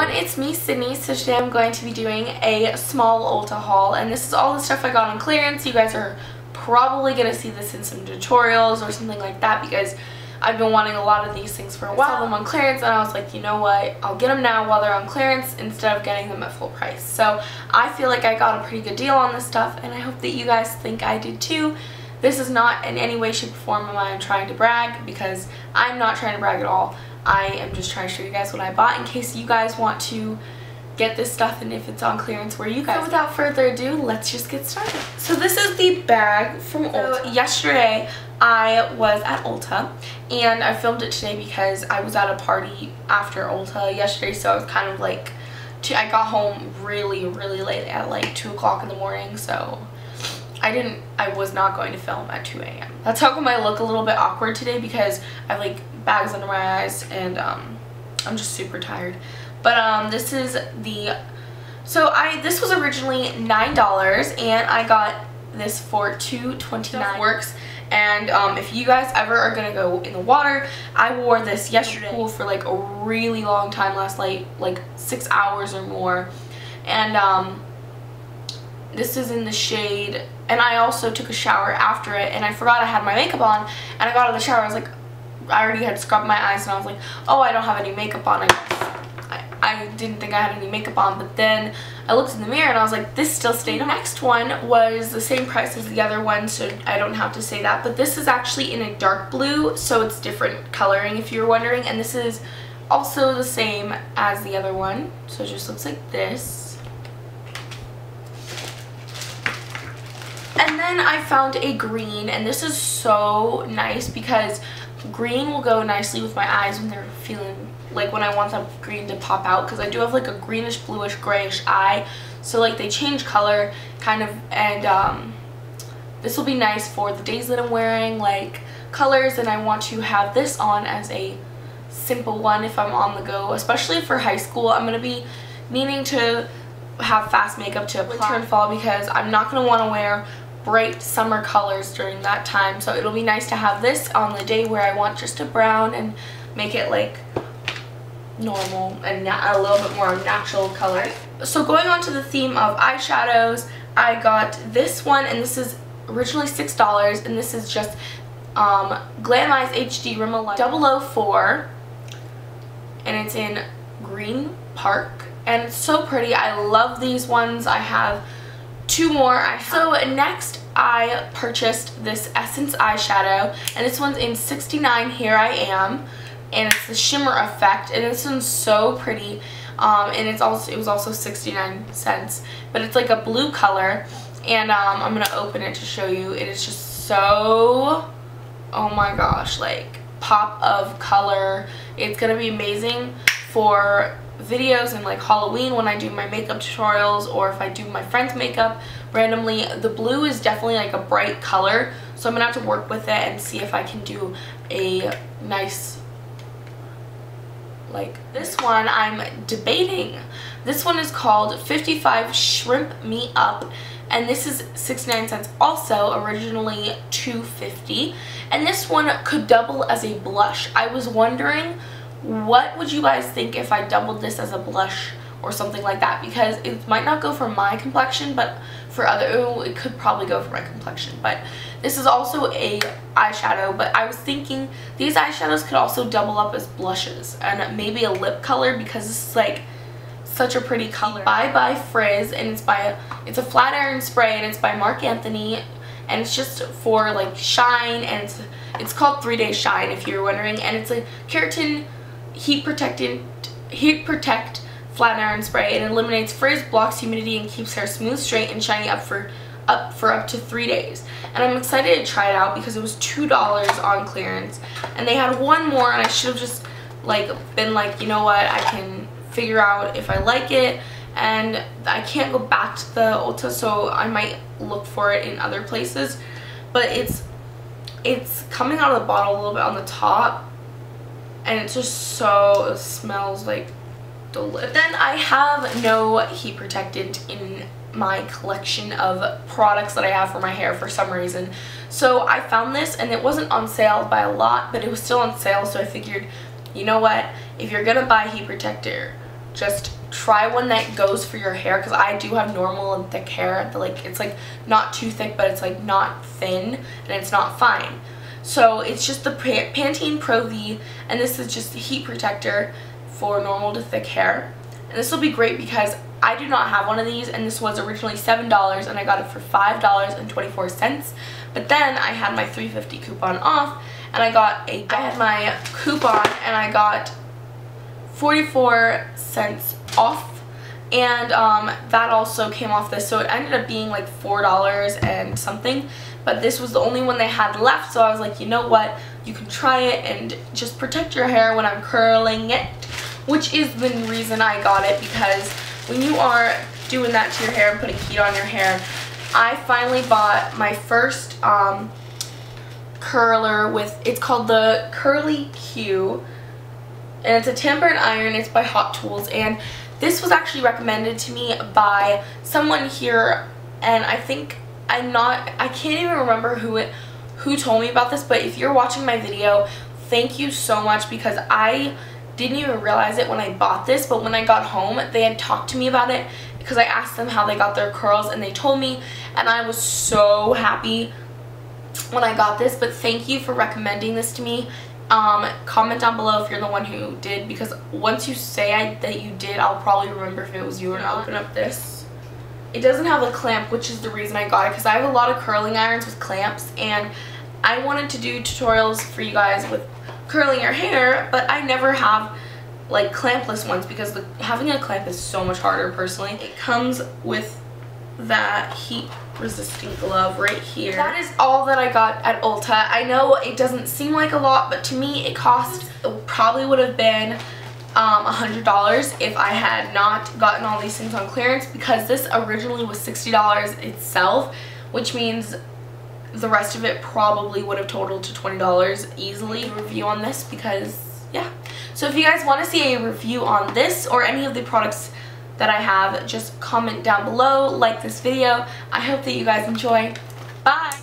everyone, it's me, Sydney. So today I'm going to be doing a small Ulta haul, and this is all the stuff I got on clearance. You guys are probably going to see this in some tutorials or something like that because I've been wanting a lot of these things for a while. I saw them on clearance and I was like, you know what, I'll get them now while they're on clearance instead of getting them at full price. So I feel like I got a pretty good deal on this stuff, and I hope that you guys think I did too. This is not in any way, shape, or form am I trying to brag, because I'm not trying to brag at all. I am just trying to show you guys what I bought in case you guys want to get this stuff and if it's on clearance where you guys. So without further ado, let's just get started. So this is the bag from Ulta. So yesterday I was at Ulta, and I filmed it today because I was at a party after Ulta yesterday, so I was kind of like, I got home really, really late at like 2 o'clock in the morning, so I was not going to film at 2 a.m. That's how come I look a little bit awkward today, because I have like bags under my eyes and I'm just super tired. But this is the, this was originally $9 and I got this for $2.29. Works, and if you guys ever are gonna go in the water, I wore this yesterday for like a really long time last night, like 6 hours or more, and this is in the shade, and I also took a shower after it, and I forgot I had my makeup on, and I got out of the shower, I was like, I already had scrubbed my eyes, and I was like, oh, I don't have any makeup on. I didn't think I had any makeup on, but then I looked in the mirror and I was like, this still stayed on. The next one was the same price as the other one, so I don't have to say that, but this is actually in a dark blue, so it's different coloring if you're wondering, and this is also the same as the other one, so it just looks like this. And then I found a green, and this is so nice because green will go nicely with my eyes when they're feeling like when I want that green to pop out, because I do have like a greenish, bluish, grayish eye, so like they change color kind of, and this will be nice for the days that I'm wearing like colors, and I want to have this on as a simple one if I'm on the go, especially for high school. I'm gonna be meaning to have fast makeup to apply winter and fall because I'm not gonna want to wear bright summer colors during that time, so it'll be nice to have this on the day where I want just a brown and make it like normal and a little bit more natural color. So going on to the theme of eyeshadows, I got this one, and this is originally $6, and this is just Glam Eyes HD Rimmel 004, and it's in Green Park, and it's so pretty. I love these ones. I have two more. So next I purchased this Essence eyeshadow, and this one's in 69 Here I Am, and it's the shimmer effect, and this one's so pretty, and it was also 69 cents, but it's like a blue color, and I'm gonna open it to show you. It is just so, oh my gosh, like pop of color. It's gonna be amazing for videos and like Halloween when I do my makeup tutorials, or if I do my friend's makeup randomly. The blue is definitely like a bright color, so I'm gonna have to work with it and see if I can do a nice like this one. I'm debating. This one is called 55 Shrimp Me Up, and this is 69 cents, also originally $2.50, and this one could double as a blush. I was wondering, what would you guys think if I doubled this as a blush or something like that? Because it might not go for my complexion, but for other, ooh, it could probably go for my complexion. But this is also a eyeshadow, but I was thinking these eyeshadows could also double up as blushes and maybe a lip color, because this is like such a pretty color. Bye Bye Frizz, and it's a flat iron spray, and it's by Marc Anthony, and it's just for like shine, and it's called 3-Day Shine if you're wondering, and it's a keratin heat protect flat iron spray. It eliminates frizz, blocks humidity, and keeps hair smooth, straight, and shiny up for up to 3 days. And I'm excited to try it out because it was $2 on clearance, and they had one more, and I should have just like been like, you know what, I can figure out if I like it, and I can't go back to the Ulta, so I might look for it in other places. But it's coming out of the bottle a little bit on the top, and it's just so, it smells like delicious. Then I have no heat protectant in my collection of products that I have for my hair for some reason. So I found this, and it wasn't on sale by a lot, but it was still on sale, so I figured, you know what, if you're gonna buy heat protector, just try one that goes for your hair, because I do have normal and thick hair. Like, it's like not too thick, but it's like not thin, and it's not fine. So it's just the Pantene Pro-V, and this is just the heat protector for normal to thick hair. And this will be great because I do not have one of these, and this was originally $7 and I got it for $5.24. But then I had my $3.50 coupon off, and I had my coupon and I got 44 cents off, and that also came off this, so it ended up being like $4 and something. But this was the only one they had left, so I was like, you know what, you can try it and just protect your hair when I'm curling it, which is the reason I got it, because when you are doing that to your hair and putting heat on your hair, I finally bought my first curler with, it's called the Curly Q, and it's a tamper and iron. It's by Hot Tools, and this was actually recommended to me by someone here, and I think I can't even remember who told me about this, but if you're watching my video, thank you so much, because I didn't even realize it when I bought this, but when I got home, they had talked to me about it because I asked them how they got their curls, and they told me, and I was so happy when I got this. But thank you for recommending this to me. Comment down below if you're the one who did, because once you say that you did, I'll probably remember if it was you. And I'll open up this. It doesn't have a clamp, which is the reason I got it, because I have a lot of curling irons with clamps, and I wanted to do tutorials for you guys with curling your hair, but I never have like clampless ones, because having a clamp is so much harder personally. It comes with that heat resisting glove right here. That is all that I got at Ulta. I know it doesn't seem like a lot, but to me it cost, it probably would have been $100 if I had not gotten all these things on clearance, because this originally was $60 itself, which means the rest of it probably would have totaled to $20 easily. Review on this, because yeah. So if you guys want to see a review on this or any of the products that I have, just comment down below, like this video. I hope that you guys enjoy. Bye!